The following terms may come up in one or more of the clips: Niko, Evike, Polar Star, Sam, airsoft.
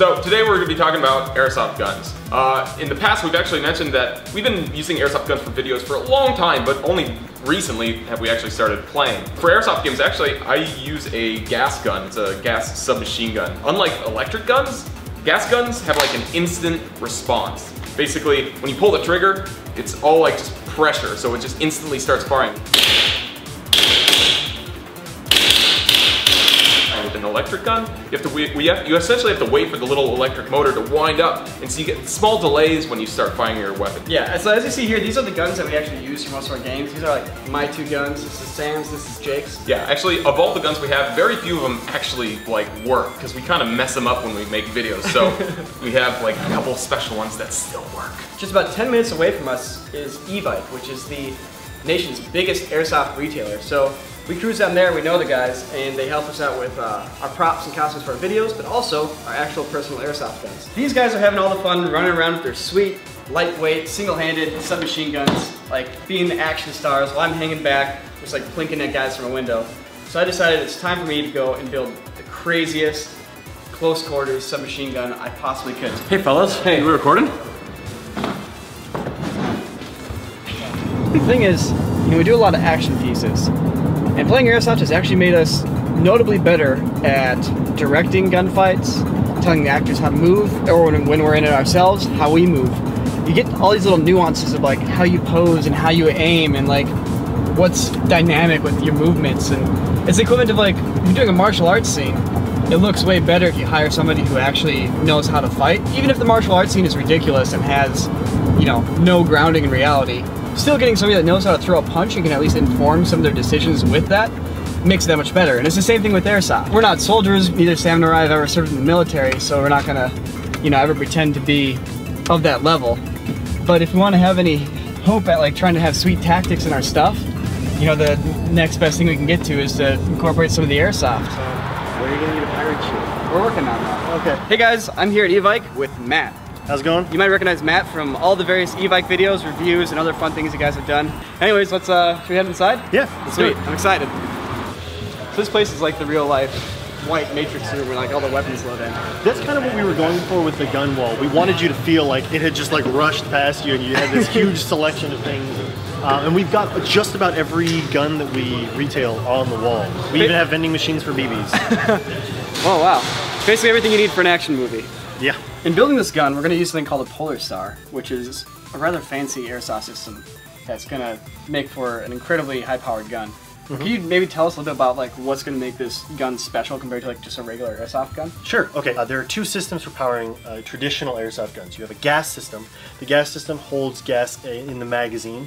So today we're going to be talking about airsoft guns. In the past we've actually mentioned that we've been using airsoft guns for videos for a long time, but only recently have we actually started playing. For airsoft games, actually, I use a gas gun. It's a gas submachine gun. Unlike electric guns, gas guns have like an instant response. Basically, when you pull the trigger, it's all like just pressure, so it just instantly starts firing. An electric gun, you essentially have to wait for the little electric motor to wind up, and so you get small delays when you start firing your weapon. Yeah, so as you see here, these are the guns that we actually use for most of our games. These are like my two guns. This is Sam's, this is Jake's. Yeah, actually, of all the guns we have, very few of them actually like work, because we kind of mess them up when we make videos, so we have like a couple special ones that still work. Just about 10 minutes away from us is Evike, which is the nation's biggest airsoft retailer. So we cruise down there, we know the guys, and they help us out with our props and costumes for our videos, but also our actual personal airsoft guns. These guys are having all the fun running around with their sweet, lightweight, single-handed submachine guns, like being the action stars while I'm hanging back, just like blinking at guys from a window. So I decided it's time for me to go and build the craziest close quarters submachine gun I possibly could. Hey fellas, hey, we recording? The thing is, we do a lot of action pieces, and playing airsoft has actually made us notably better at directing gunfights, telling the actors how to move, or when we're in it ourselves, how we move. You get all these little nuances of like how you pose and how you aim and like what's dynamic with your movements, and it's the equivalent of like if you're doing a martial arts scene. It looks way better if you hire somebody who actually knows how to fight, even if the martial arts scene is ridiculous and has, no grounding in reality. Still getting somebody that knows how to throw a punch and can at least inform some of their decisions with that makes it that much better. And it's the same thing with airsoft. We're not soldiers, neither Sam nor I have ever served in the military, so we're not gonna, ever pretend to be of that level. But if we want to have any hope at like trying to have sweet tactics in our stuff, the next best thing we can get to is to incorporate some of the airsoft. So where are you gonna get a pirate ship? We're working on that. Okay. Hey guys, I'm here at Evike with Matt. How's it going? You might recognize Matt from all the various Evike videos, reviews, and other fun things you guys have done. Anyways, let's, should we head inside? Yeah, let's do it. I'm excited. So this place is like the real life white matrix room where like all the weapons load in. That's kind of what we were going for with the gun wall. We wanted you to feel like it had just like rushed past you and you had this huge selection of things. And we've got just about every gun that we retail on the wall. We even have vending machines for BBs. Oh wow. Basically everything you need for an action movie. Yeah. In building this gun, we're going to use something called a Polar Star, which is a rather fancy airsoft system that's going to make for an incredibly high-powered gun. Mm-hmm. Can you maybe tell us a little bit about like what's going to make this gun special compared to like just a regular airsoft gun? Sure. Okay. There are two systems for powering traditional airsoft guns. You have a gas system. The gas system holds gas in the magazine,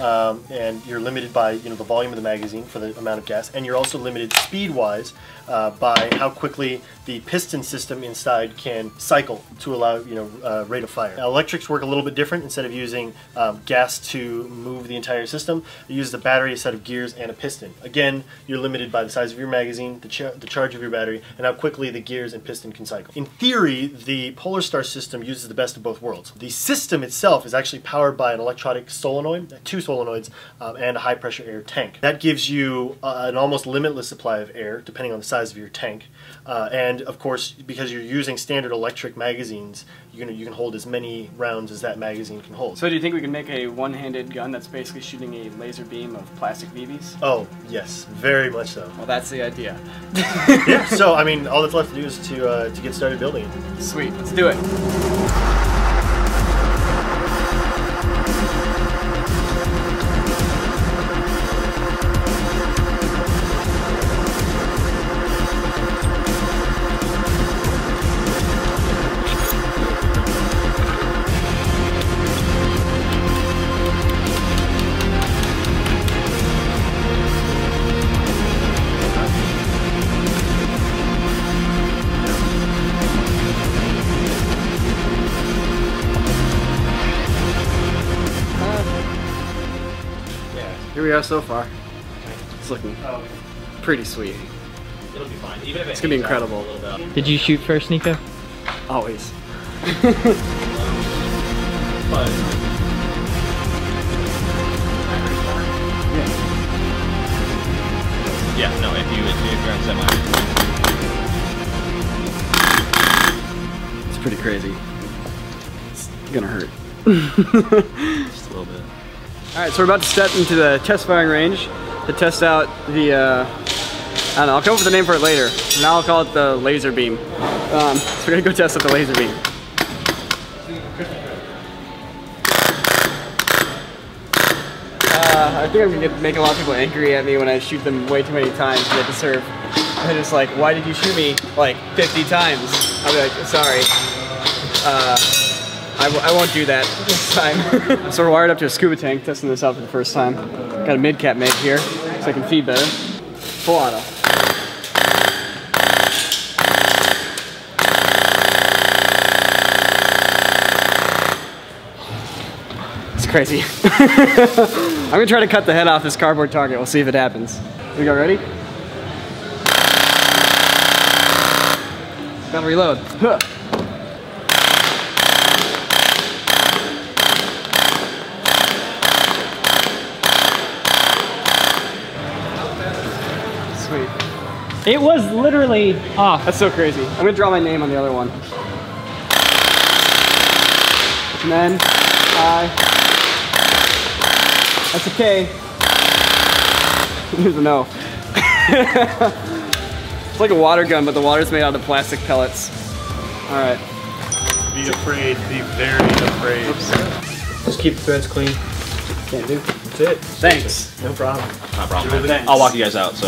and you're limited by the volume of the magazine for the amount of gas, and you're also limited speed-wise by how quickly the piston system inside can cycle to allow rate of fire. Now, electrics work a little bit different. Instead of using gas to move the entire system, you use the battery, a set of gears, and a piston. Again, you're limited by the size of your magazine, the charge of your battery, and how quickly the gears and piston can cycle. In theory, the Polar Star system uses the best of both worlds. The system itself is actually powered by an electronic solenoid, two solenoids, and a high pressure air tank. That gives you an almost limitless supply of air depending on the size of your tank, and of course because you're using standard electric magazines, you can hold as many rounds as that magazine can hold. So do you think we can make a one-handed gun that's basically shooting a laser beam of plastic BBs? Oh yes, very much so. Well, that's the idea. Yeah, so I mean all that's left to do is to get started building it. Sweet, let's do it. Here we are so far. It's looking pretty sweet. It'll be fine. Even if it's gonna be incredible. Did you shoot first, Niko? Always. Yeah, no, if you grab semi. pretty crazy. It's gonna hurt. Just a little bit. Alright, so we're about to step into the test firing range to test out the, I don't know, I'll come up with a name for it later. Now I'll call it the laser beam. So we're gonna go test out the laser beam. I think I'm gonna make a lot of people angry at me when I shoot them way too many times to get to serve. They're just like, why did you shoot me like 50 times? I'll be like, sorry. I won't do that this time. So we're wired up to a scuba tank, testing this out for the first time. Got a mid-cap mag here, so I can feed better. Full auto. It's crazy. I'm gonna try to cut the head off this cardboard target. We'll see if it happens. Here we go, ready? Gotta reload. Huh. Sweet. It was literally off. That's so crazy. I'm gonna draw my name on the other one. And then I. That's okay. Here's a no. It's like a water gun, but the water's made out of plastic pellets. All right. Be afraid, be very afraid. Oops. Just keep the fence clean. Can't do. That's it. Thanks. No problem. No problem. Thanks. I'll walk you guys out, so.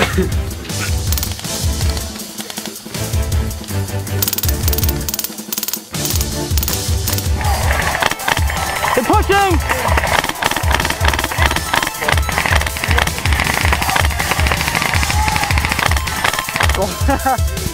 They're pushing! Ha ha!